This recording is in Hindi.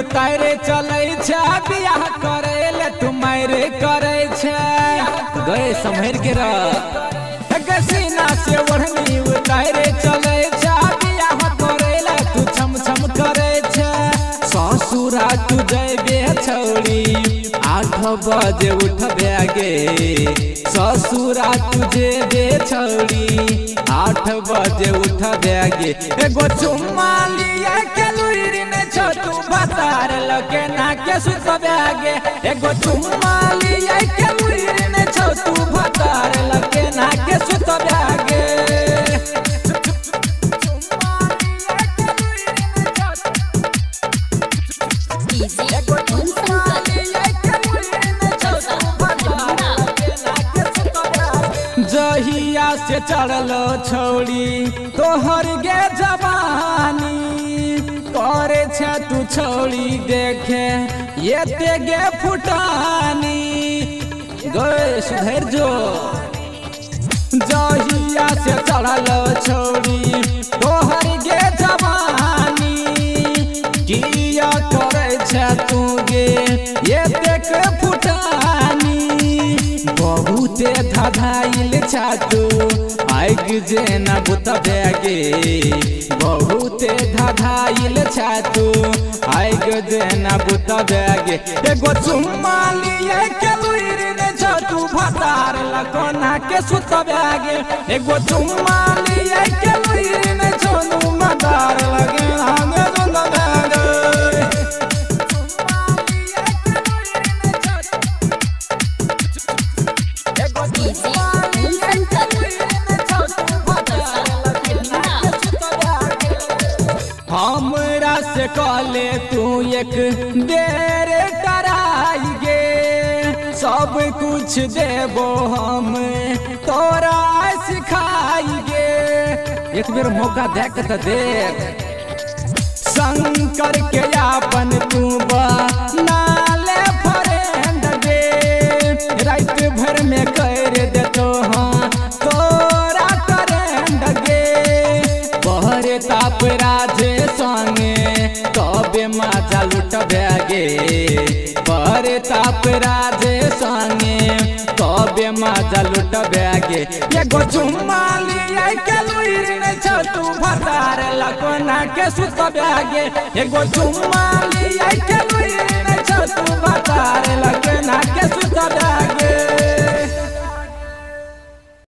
उतारे चले बियाह करे ले तुम्हारे करे गए संभर के रसीना से ओढ़नी उतारे चले बियाह करे ले तू छम छम करे ससुरा तू जेबे छौड़ी 8 बजे उठबे गे ससुरा तू जेबे छौड़ी 8 बजे उठबे गे एगो चुम्मा लिया के लुइरी ने छतु बसार लगे ना के सुतबे गे एगो चुम्मा लिया के लुइरी ने छतु बसार लगे ना के सुतबे गे चुम्मा लिया के लुइरी ने छतु एगो चुम्मा लिया के लुइरी ने छतु बसार लगे ना के सुतबे जहिया से चढ़लो छौड़ी तोहर गे जवानी करे तू छोड़ी देखे ये तेगे फुटानी गए सुधर जो जहिया से चढ़ल छोड़ी तोहर गे जवानी किया करे तू गे ये तेगे फुटानी बहुते धधाइल छू आग जेना बुतबे गे बहुते धाधाइल छू आग जेना बुतबे गे एगो चुम्मा लिया के लुइरी ने छतु भतार लकोना के सुतबे गे एगो चुम्मा लिया के लुइरी ने छोनु मदार लगे आगे दुलबे गे एगो चुम्मा लिया के लुइरी ने छतु हमरा से कहले तू एक बेर कराई गे सब कुछ देबो हम तोरा सिखाई गे एक बेर मौका देख त देख शंकर के अपन तू नाले फ्रेंड गे रात भर में कर दे तो हाँ तोरा करेंड गे बहरे ताप राजे संगे तबे मजा लुटबे गे बहरे ताप राजे संगे तबे मजा लुटबे गे एगो चुम्मा लिया के लुइरी ने छतु भतार लकोना के सुतबे गे एगो चुम्मा लिया के